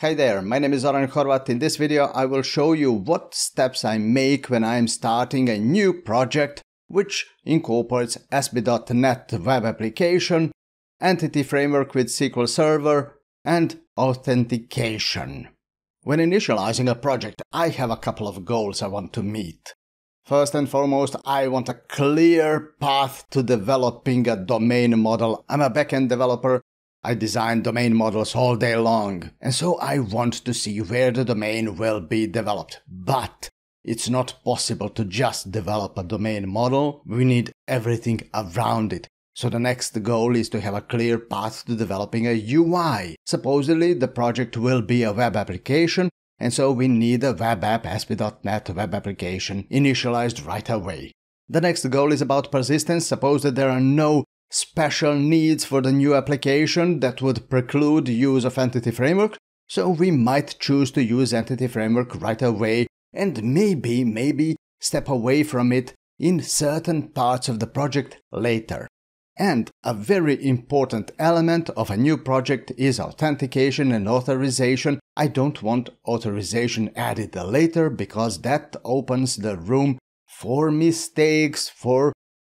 Hi there, my name is Zoran Horvat. In this video, I will show you what steps I make when I am starting a new project which incorporates ASP.NET Web Application, Entity Framework with SQL Server, and authentication. When initializing a project, I have a couple of goals I want to meet. First and foremost, I want a clear path to developing a domain model. I'm a backend developer. I design domain models all day long, and so I want to see where the domain will be developed. But it's not possible to just develop a domain model. We need everything around it. So the next goal is to have a clear path to developing a UI. Supposedly, the project will be a web application, and so we need a web app, ASP.NET web application, initialized right away. The next goal is about persistence. Suppose that there are no special needs for the new application that would preclude use of Entity Framework, so we might choose to use Entity Framework right away and maybe step away from it in certain parts of the project later. And a very important element of a new project is authentication and authorization. I don't want authorization added later because that opens the room for mistakes, for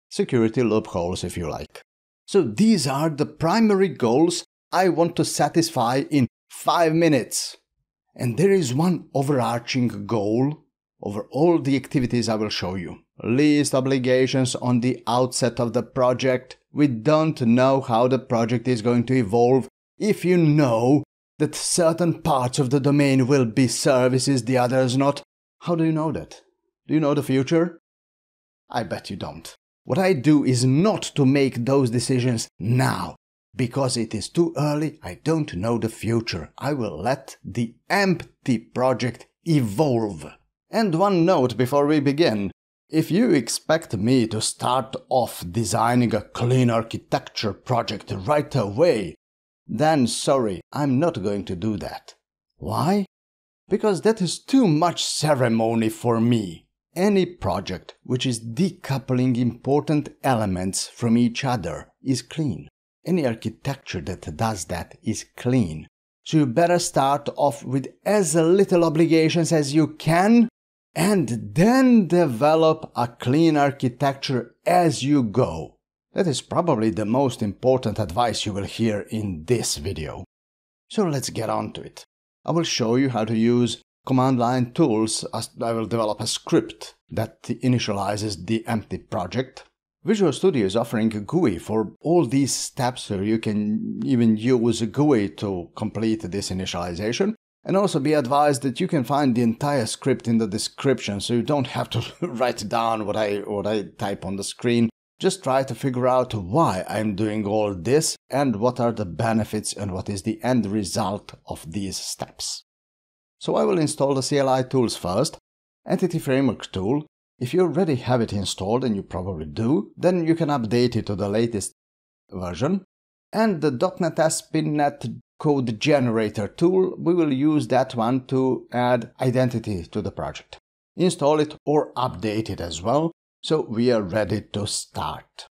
security loopholes, if you like. So these are the primary goals I want to satisfy in 5 minutes. And there is one overarching goal over all the activities I will show you. Least obligations on the outset of the project. We don't know how the project is going to evolve. If you know that certain parts of the domain will be services, the others not, how do you know that? Do you know the future? I bet you don't. What I do is not to make those decisions now, because it is too early, I don't know the future. I will let the empty project evolve. And one note before we begin. If you expect me to start off designing a clean architecture project right away, then sorry, I'm not going to do that. Why? Because that is too much ceremony for me. Any project which is decoupling important elements from each other is clean. Any architecture that does that is clean. So you better start off with as little obligations as you can and then develop a clean architecture as you go. That is probably the most important advice you will hear in this video. So let's get on to it. I will show you how to use command line tools. I will develop a script that initializes the empty project. Visual Studio is offering a GUI for all these steps, so you can even use a GUI to complete this initialization. And also be advised that you can find the entire script in the description, so you don't have to write down what I type on the screen. Just try to figure out why I'm doing all this and what are the benefits and what is the end result of these steps. So I will install the CLI tools first. Entity Framework tool. If you already have it installed, and you probably do, then you can update it to the latest version. And the .NET-ASP.NET-Codegenerator tool, we will use that one to add identity to the project. Install it or update it as well, so we are ready to start.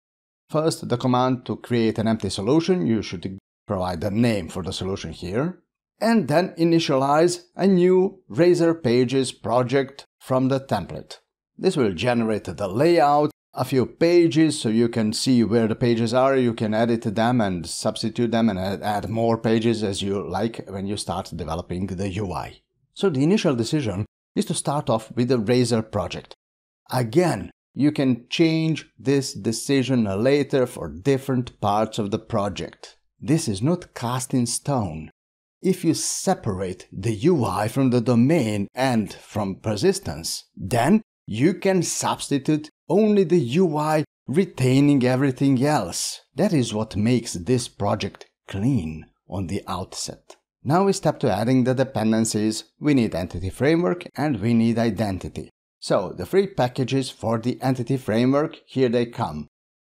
First, the command to create an empty solution. You should provide the name for the solution here. And then initialize a new Razor Pages project from the template. This will generate the layout, a few pages, so you can see where the pages are, you can edit them and substitute them and add more pages as you like when you start developing the UI. So the initial decision is to start off with the Razor project. Again, you can change this decision later for different parts of the project. This is not cast in stone. If you separate the UI from the domain and from persistence, then you can substitute only the UI, retaining everything else. That is what makes this project clean on the outset. Now we step to adding the dependencies. We need Entity Framework and we need Identity. So the free packages for the Entity Framework, here they come.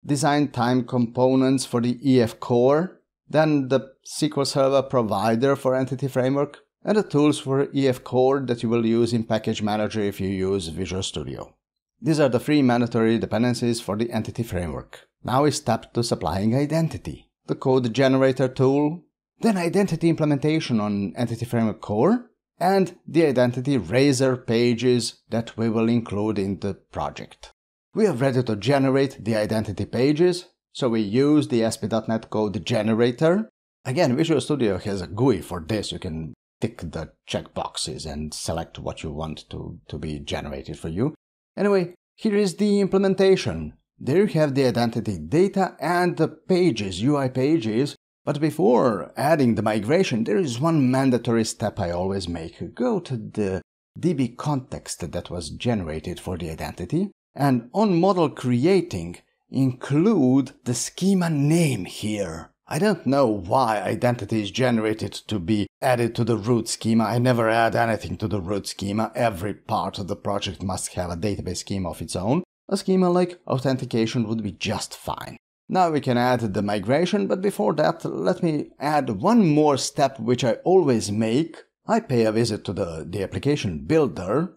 Design time components for the EF core. Then the SQL Server provider for Entity Framework, and the tools for EF Core that you will use in Package Manager if you use Visual Studio. These are the three mandatory dependencies for the Entity Framework. Now we step to supplying Identity. The Code Generator tool, then identity implementation on Entity Framework Core, and the identity Razor pages that we will include in the project. We are ready to generate the identity pages, so we use the ASP.NET Code Generator. Again, Visual Studio has a GUI for this. You can tick the checkboxes and select what you want to be generated for you. Anyway, here is the implementation. There you have the identity data and the pages, UI pages. But before adding the migration, there is one mandatory step I always make. Go to the DB context that was generated for the identity, and on model creating, include the schema name here. I don't know why identity is generated to be added to the root schema. I never add anything to the root schema. Every part of the project must have a database schema of its own. A schema like authentication would be just fine. Now we can add the migration, but before that, let me add one more step which I always make. I pay a visit to the application builder.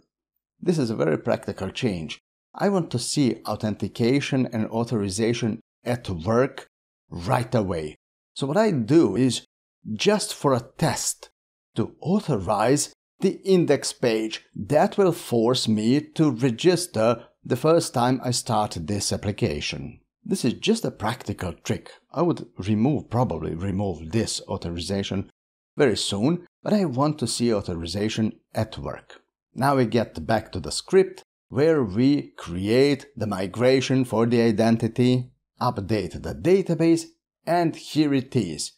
This is a very practical change. I want to see authentication and authorization at work right away. So what I do is, just for a test, to authorize the index page. That will force me to register the first time I start this application. This is just a practical trick. I would probably remove this authorization very soon, but I want to see authorization at work. Now we get back to the script where we create the migration for the identity, update the database, and here it is.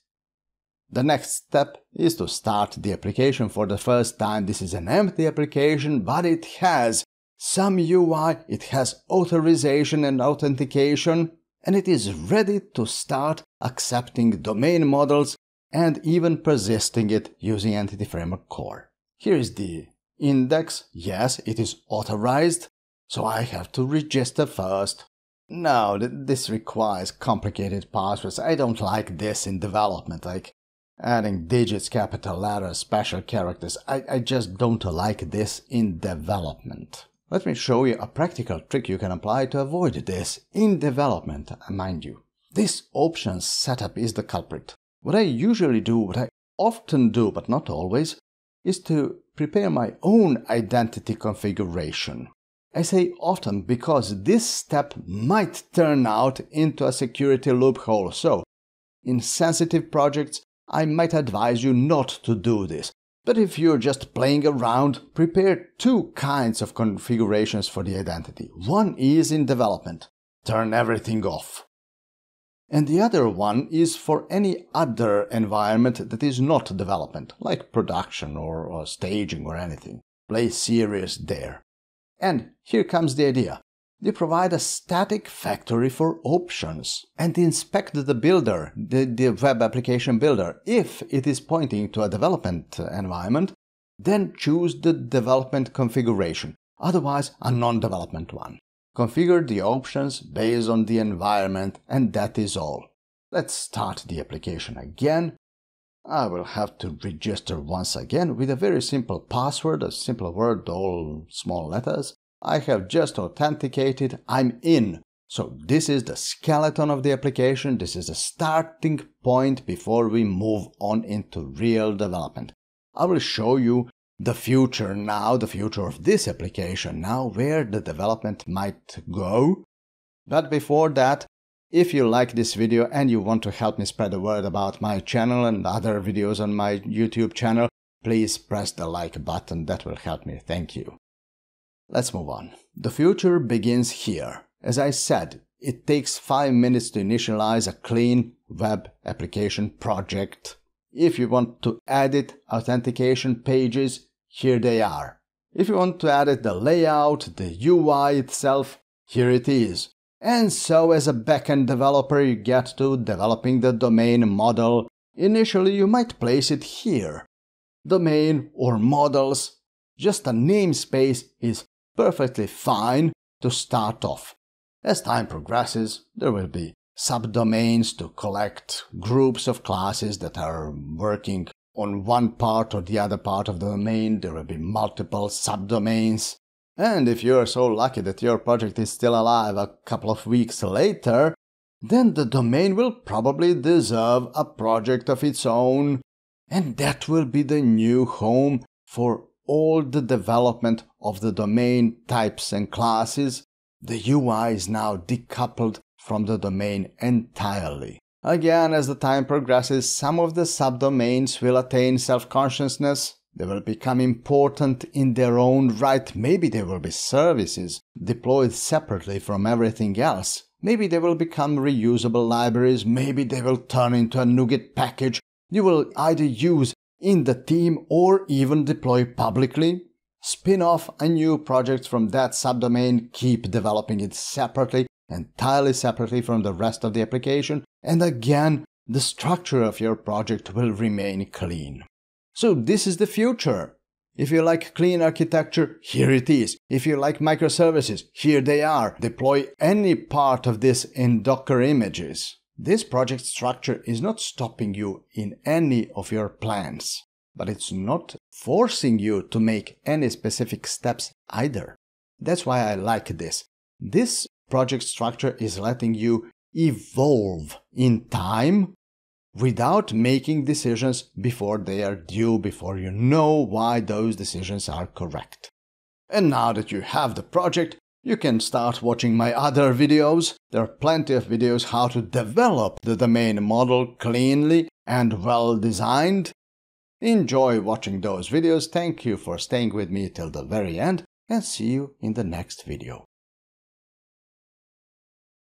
The next step is to start the application for the first time. This is an empty application, but it has some UI, it has authorization and authentication, and it is ready to start accepting domain models and even persisting it using Entity Framework Core. Here is the index. Yes, it is authorized, so I have to register first. Now, this requires complicated passwords. I don't like this in development, like adding digits, capital letters, special characters. I just don't like this in development. Let me show you a practical trick you can apply to avoid this in development, mind you. This options setup is the culprit. What I usually do, what I often do, but not always, is to prepare my own identity configuration. I say often because this step might turn out into a security loophole, so in sensitive projects I might advise you not to do this. But if you're just playing around, prepare two kinds of configurations for the identity. One is in development, turn everything off. And the other one is for any other environment that is not development, like production or staging or anything. Play serious there. And here comes the idea. You provide a static factory for options and inspect the builder, the web application builder. If it is pointing to a development environment, then choose the development configuration, otherwise a non-development one. Configure the options based on the environment, and that is all. Let's start the application again. I will have to register once again with a very simple password, a simple word, all small letters. I have just authenticated, I'm in. So this is the skeleton of the application, this is the starting point before we move on into real development. I will show you the future now, the future of this application now, where the development might go. But before that, if you like this video and you want to help me spread the word about my channel and other videos on my YouTube channel, please press the like button, that will help me, thank you. Let's move on. The future begins here. As I said, it takes 5 minutes to initialize a clean web application project. If you want to edit authentication pages, here they are. If you want to edit the layout, the UI itself, here it is. And so as a backend developer, you get to developing the domain model. Initially, you might place it here. Domain or models, just a namespace is perfectly fine to start off. As time progresses, there will be subdomains to collect groups of classes that are working on one part or the other part of the domain. There will be multiple subdomains. And if you are so lucky that your project is still alive a couple of weeks later, then the domain will probably deserve a project of its own, and that will be the new home for all the development of the domain types and classes. The UI is now decoupled from the domain entirely. Again, as the time progresses, some of the subdomains will attain self-consciousness. They will become important in their own right. Maybe they will be services deployed separately from everything else. Maybe they will become reusable libraries. Maybe they will turn into a NuGet package you will either use in the team or even deploy publicly. Spin off a new project from that subdomain, keep developing it separately, entirely separately from the rest of the application, and again, the structure of your project will remain clean. So this is the future. If you like clean architecture, here it is. If you like microservices, here they are. Deploy any part of this in Docker images. This project structure is not stopping you in any of your plans, but it's not forcing you to make any specific steps either. That's why I like this. This project structure is letting you evolve in time without making decisions before they are due, before you know why those decisions are correct. And now that you have the project, you can start watching my other videos. There are plenty of videos how to develop the domain model cleanly and well designed. Enjoy watching those videos. Thank you for staying with me till the very end, and see you in the next video.